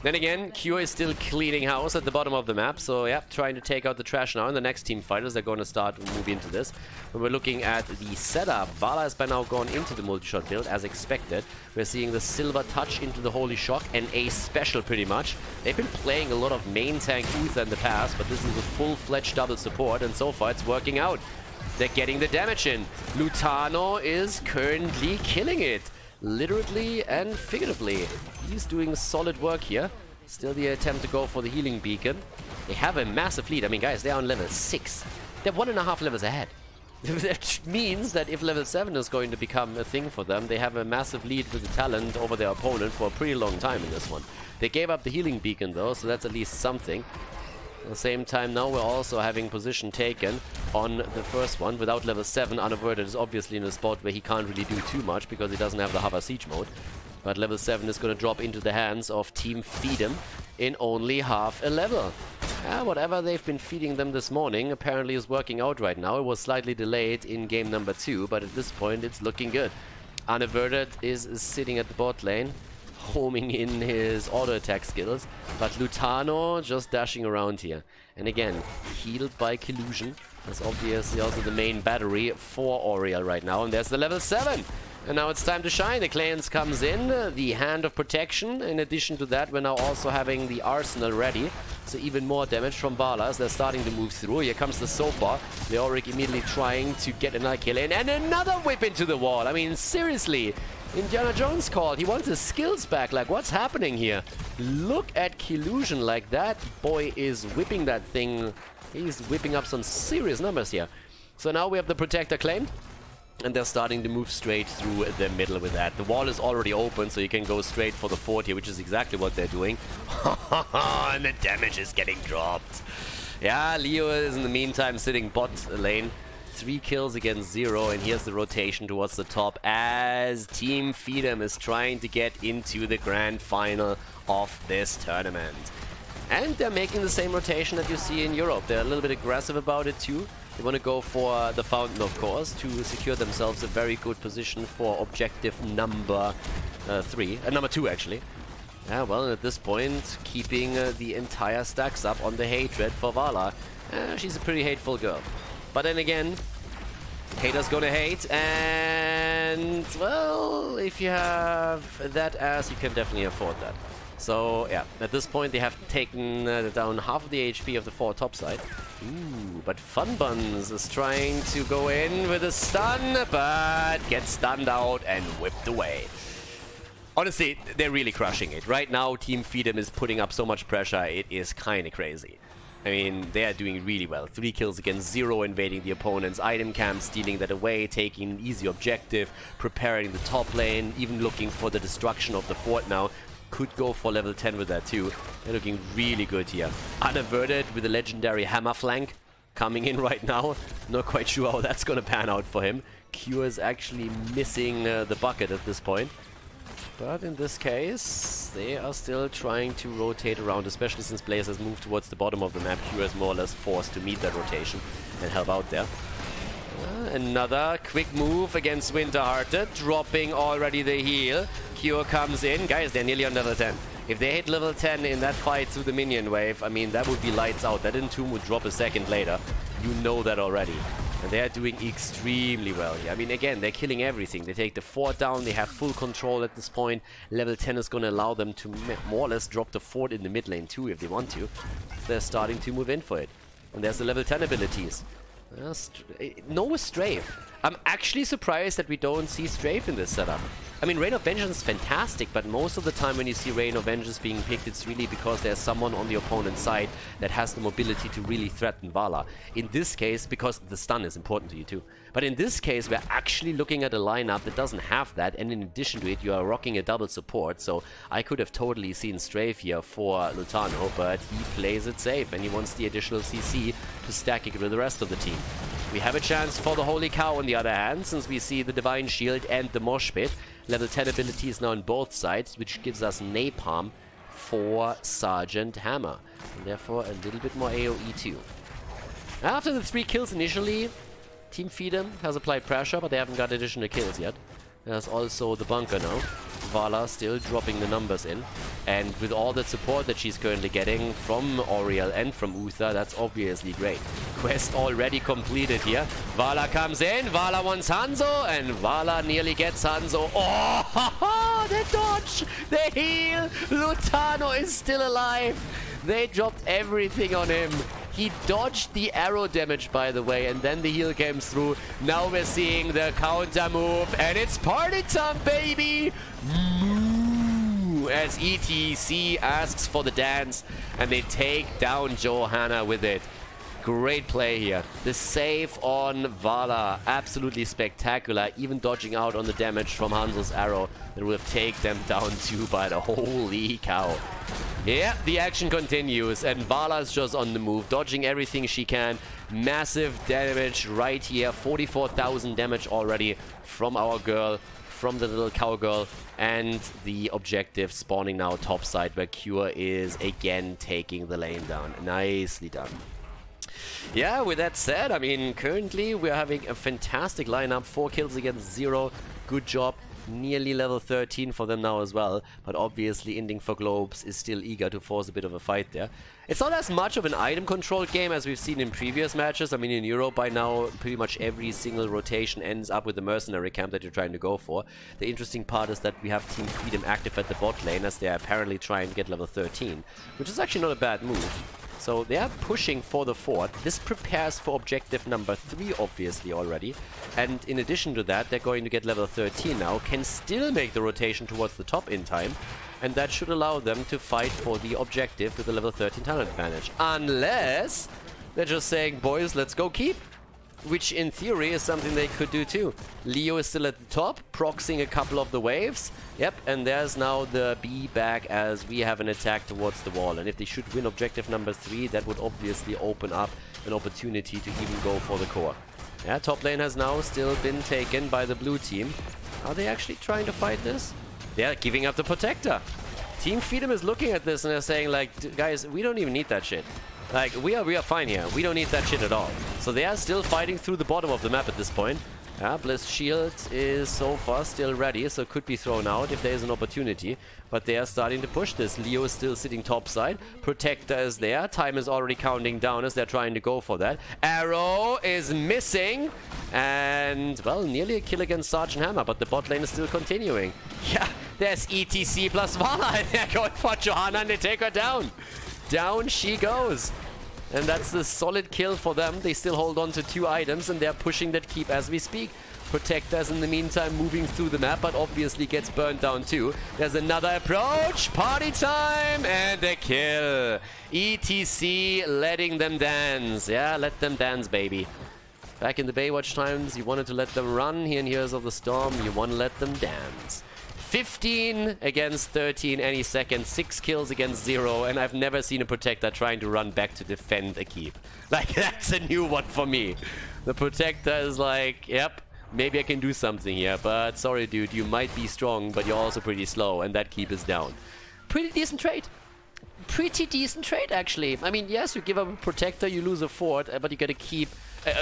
Then again, Cure is still cleaning house at the bottom of the map, so yeah, trying to take out the trash now, and the next team fighters are going to start moving into this. When we're looking at the setup, Valla has by now gone into the multi-shot build, as expected. We're seeing the silver touch into the Holy Shock and a special pretty much. They've been playing a lot of main tank Uther in the past, but this is a full-fledged double support, and so far it's working out. They're getting the damage in. Lutano is currently killing it, literally and figuratively. He's doing solid work here. Still the attempt to go for the healing beacon. They have a massive lead. I mean, guys, they're on level 6. They're 1.5 levels ahead. That means that if level 7 is going to become a thing for them, they have a massive lead with the talent over their opponent for a pretty long time in this one. They gave up the healing beacon though, so that's at least something. At the same time, now we're also having position taken on the first one. Without level 7, Unaverted is obviously in a spot where he can't really do too much because he doesn't have the hover siege mode. But level 7 is going to drop into the hands of Team Feedem in only half a level. Whatever they've been feeding them this morning apparently is working out right now. It was slightly delayed in game number 2, but at this point it's looking good. Unaverted is sitting at the bot lane, homing in his auto-attack skills, but Lutano just dashing around here. And again, healed by Killusion. That's obviously also the main battery for Auriel right now, and there's the level 7! And now it's time to shine. The Clans comes in, the Hand of Protection. In addition to that, we're now also having the Arsenal ready. So even more damage from Valla. They're starting to move through. Here comes the Sopa. Leoric immediately trying to get another kill in. And another whip into the wall. I mean, seriously. Indiana Jones called. He wants his skills back. Like, what's happening here? Look at Killusion. Like, that boy is whipping that thing. He's whipping up some serious numbers here. So now we have the Protector claimed. And they're starting to move straight through the middle with that. The wall is already open, so you can go straight for the fort here, which is exactly what they're doing. And the damage is getting dropped. Yeah, Leo is in the meantime sitting bot lane, 3 kills against 0, and here's the rotation towards the top as Team Feedem is trying to get into the grand final of this tournament. And they're making the same rotation that you see in Europe. They're a little bit aggressive about it too. They want to go for the fountain, of course, to secure themselves a very good position for objective number 2 actually. Yeah, well, and at this point, keeping the entire stacks up on the hatred for Valla. She's a pretty hateful girl. But then again, haters gonna hate, and, well, if you have that ass, you can definitely afford that. So, yeah, at this point, they have taken down half of the HP of the 4 topside. Ooh, but Funbuns is trying to go in with a stun, but gets stunned out and whipped away. Honestly, they're really crushing it. Right now, Team Feedem is putting up so much pressure, it is kind of crazy. I mean, they are doing really well. 3 kills against 0, invading the opponent's item camp, stealing that away, taking an easy objective, preparing the top lane, even looking for the destruction of the fort now. Could go for level 10 with that too. They're looking really good here. Unaverted with a legendary hammer flank coming in right now. Not quite sure how that's going to pan out for him. Cure is actually missing the bucket at this point. But in this case, they are still trying to rotate around, especially since Blaze has moved towards the bottom of the map. Cure is more or less forced to meet that rotation and help out there. Another quick move against Winterheart, dropping already the heal. Cure comes in. Guys, they're nearly on level 10. If they hit level 10 in that fight through the minion wave, I mean, that would be lights out. That Entomb would drop a second later. You know that already. And they are doing extremely well here. I mean, again, they're killing everything. They take the fort down. They have full control at this point. Level 10 is going to allow them to more or less drop the fort in the mid lane too if they want to. They're starting to move in for it. And there's the level 10 abilities. No strafe. I'm actually surprised that we don't see strafe in this setup. I mean, Reign of Vengeance is fantastic, but most of the time when you see Reign of Vengeance being picked, it's really because there's someone on the opponent's side that has the mobility to really threaten Valla. In this case, because the stun is important to you too. But in this case, we're actually looking at a lineup that doesn't have that, and in addition to it, you are rocking a double support, so I could have totally seen strafe here for Lutano, but he plays it safe, and he wants the additional CC to stack it with the rest of the team. We have a chance for the Holy Cow on the other hand, since we see the Divine Shield and the Mosh Pit. Level 10 ability is now on both sides, which gives us Napalm for Sergeant Hammer. And therefore, a little bit more AoE too. After the 3 kills initially, Team Feedem has applied pressure, but they haven't got additional kills yet. There's also the bunker now. Valla still dropping the numbers in. And with all the support that she's currently getting from Auriel and from Uther, that's obviously great. Quest already completed here. Valla comes in, Valla wants Hanzo, and Valla nearly gets Hanzo. Oh, they dodge, they heal. Lutano is still alive. They dropped everything on him. He dodged the arrow damage, by the way, and then the heal came through. Now we're seeing the counter move, and it's party time, baby! Moo! As ETC asks for the dance, and they take down Johanna with it. Great play here. The save on Valla, absolutely spectacular, even dodging out on the damage from Hanzo's arrow that will take them down too, by the holy cow. Yeah, the action continues, and Vala's just on the move, dodging everything she can. Massive damage right here, 44,000 damage already from our girl, from the little cowgirl, and the objective spawning now topside, where Cure is again taking the lane down. Nicely done. Yeah, with that said, I mean, currently we're having a fantastic lineup, 4 kills against 0, good job. Nearly level 13 for them now as well, but obviously Inting for Globes is still eager to force a bit of a fight there. It's not as much of an item-controlled game as we've seen in previous matches. I mean, in Europe by now, pretty much every single rotation ends up with the mercenary camp that you're trying to go for. The interesting part is that we have Team Feedem active at the bot lane, as they're apparently trying to get level 13, which is actually not a bad move. So they are pushing for the fort. This prepares for objective number 3 obviously already. And in addition to that, they're going to get level 13 now. Can still make the rotation towards the top in time. And that should allow them to fight for the objective with the level 13 talent advantage. Unless they're just saying, boys, let's go keep. Which in theory is something they could do too. Leo is still at the top, proxying a couple of the waves. Yep, and there's now the B back as we have an attack towards the wall. And if they should win objective number 3, that would obviously open up an opportunity to even go for the core. Yeah, top lane has now still been taken by the blue team. Are they actually trying to fight this? They're giving up the protector. Team Feedem is looking at this and they're saying like, guys, we don't even need that shit. Like, we are fine here. We don't need that shit at all. So they are still fighting through the bottom of the map at this point. Yeah, Bliss Shield is so far still ready, so could be thrown out if there is an opportunity. But they are starting to push this. Leo is still sitting topside. Protector is there. Time is already counting down as they're trying to go for that. Arrow is missing. And, well, nearly a kill against Sergeant Hammer, but the bot lane is still continuing. Yeah, there's ETC plus Valla, and they're going for Johanna, and they take her down. Down she goes. And that's the solid kill for them. They still hold on to 2 items and they're pushing that keep as we speak. Protectors in the meantime moving through the map, but obviously gets burnt down too. There's another approach. Party time and a kill. ETC letting them dance. Yeah, let them dance, baby. Back in the Baywatch times, you wanted to let them run. Here in Heroes of the Storm, you want to let them dance. 15 against 13 any second, 6 kills against 0, and I've never seen a protector trying to run back to defend a keep. Like, that's a new one for me. The protector is like, yep, maybe I can do something here, but sorry dude, you might be strong, but you're also pretty slow, and that keep is down. Pretty decent trade. Pretty decent trade, actually. I mean, yes, you give up a protector, you lose a fort, but you get a keep.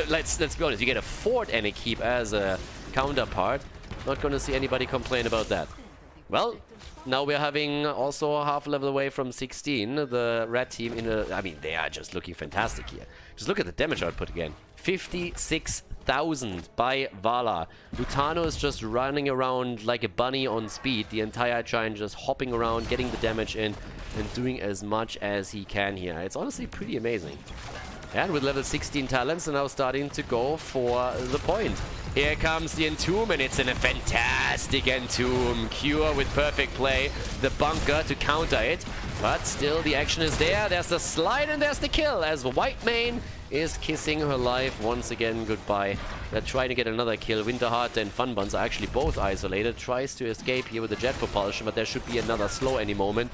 Let's be honest, you get a fort and a keep as a counterpart. Not gonna see anybody complain about that. Well, now we're having also half a level away from 16. The red team in a... I mean, they are just looking fantastic here. Just look at the damage output again. 56,000 by Valla. Lutano is just running around like a bunny on speed. The entire giant just hopping around, getting the damage in, and doing as much as he can here. It's honestly pretty amazing. And with level 16 talents, they're now starting to go for the point. Here comes the Entomb, and it's in a fantastic Entomb. Cure with perfect play, the bunker to counter it. But still, the action is there. There's the slide, and there's the kill, as Whitemane is kissing her life once again goodbye. They're trying to get another kill. Winterheart and Funbuns are actually both isolated. Tries to escape here with the jet propulsion, but there should be another slow any moment.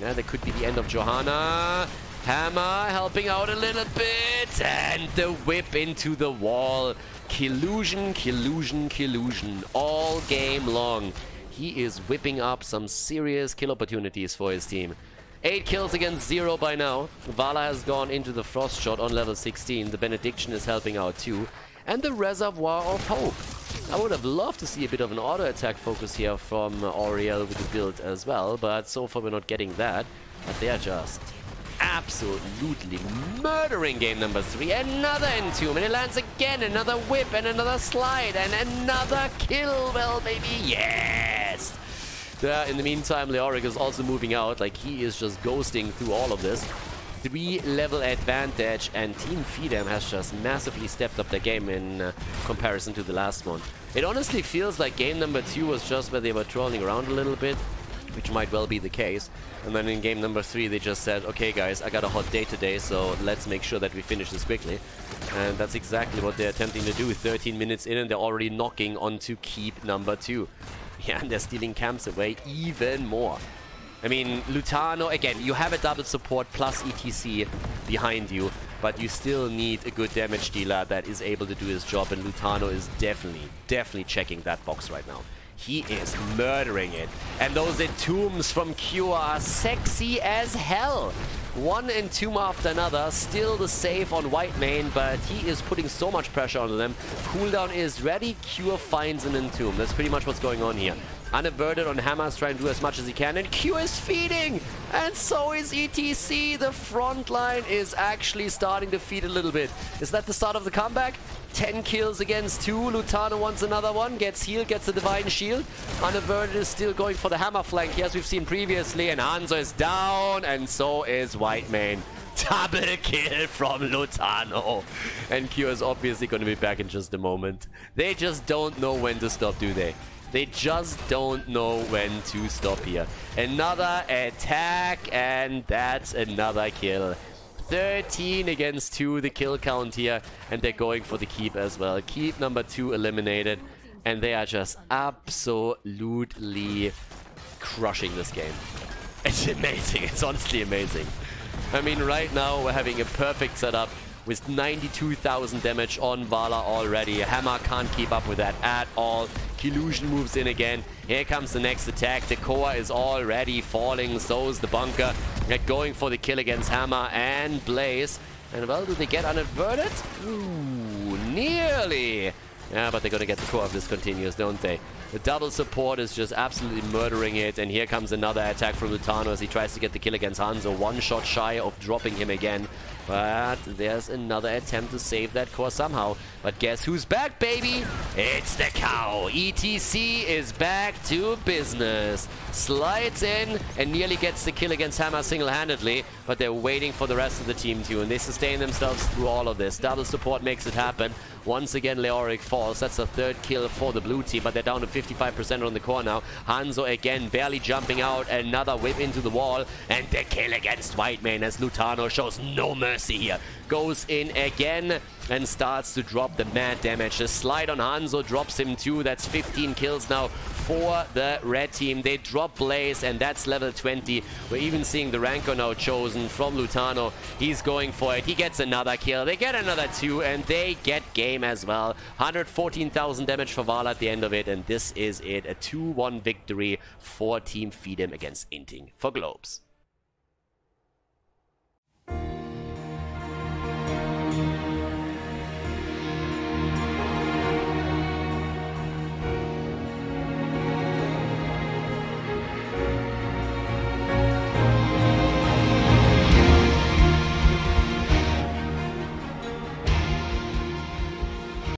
Yeah, that could be the end of Johanna. Hammer helping out a little bit, and the whip into the wall. Killusion, Killusion, Killusion, all game long. He is whipping up some serious kill opportunities for his team. 8 kills against 0 by now. Valla has gone into the frost shot on level 16. The benediction is helping out too. And the Reservoir of Hope. I would have loved to see a bit of an auto attack focus here from Auriel with the build as well, but so far we're not getting that. But they are just... absolutely murdering game number 3. Another Entomb, and it lands again. Another whip, and another slide, and another kill. Well, baby, yes! In the meantime, Leoric is also moving out. Like, he is just ghosting through all of this. 3-level advantage, and Team Feedem has just massively stepped up their game in comparison to the last one. It honestly feels like game number 2 was just where they were trolling around a little bit, which might well be the case. And then in game number 3, they just said, okay guys, I got a hot day today, so let's make sure that we finish this quickly. And that's exactly what they're attempting to do. 13 minutes in, and they're already knocking onto keep number 2. Yeah, and they're stealing camps away even more. I mean, Lutano, again, you have a double support plus ETC behind you, but you still need a good damage dealer that is able to do his job, and Lutano is definitely checking that box right now. He is murdering it. And those Entombs from Cure are sexy as hell. One Entomb after another, still the save on Whitemane, but he is putting so much pressure on them. Cooldown is ready, Cure finds an Entomb. That's pretty much what's going on here. Unaverted on Hammer's trying to do as much as he can, and Cure is feeding! And so is ETC! The front line is actually starting to feed a little bit. Is that the start of the comeback? 10 kills against 2. Lutano wants another one, gets healed, gets the Divine Shield. Unaverted is still going for the Hammer flank here, as we've seen previously, and Hanzo is down, and so is Whitemane. Double kill from Lutano. And Cure is obviously going to be back in just a moment. They just don't know when to stop, do they? They just don't know when to stop here. Another attack, and that's another kill. 13 against 2, the kill count here, and they're going for the keep as well. Keep number 2 eliminated, and they are just absolutely crushing this game. It's amazing. It's honestly amazing. I mean, right now we're having a perfect setup with 92,000 damage on Valla already. Hammer can't keep up with that at all. Killusion moves in again. Here comes the next attack. The Core is already falling. So is the Bunker. They're going for the kill against Hammer and Blaze. And well, do they get Unaverted? Ooh, nearly. Yeah, but they're going to get the Core of this continuous, don't they? The double support is just absolutely murdering it. And here comes another attack from Lutano as he tries to get the kill against Hanzo. One shot shy of dropping him again. But there's another attempt to save that Core somehow. But guess who's back, baby? It's the cow. ETC is back to business. Slides in and nearly gets the kill against Hammer single-handedly. But they're waiting for the rest of the team too. And they sustain themselves through all of this. Double support makes it happen. Once again, Leoric falls. That's the third kill for the blue team. But they're down to 55% on the Core now. Hanzo again barely jumping out. Another whip into the wall. And the kill against Whitemane as Lutano shows no mercy here. Goes in again and starts to drop the mad damage. A slide on Hanzo drops him too. That's 15 kills now for the red team. They drop Blaze and that's level 20. We're even seeing the Rancor now chosen from Lutano. He's going for it. He gets another kill. They get another two and they get game as well. 114,000 damage for Valla at the end of it. And this is it. A 2-1 victory for Team Feedem against Inting for Globes.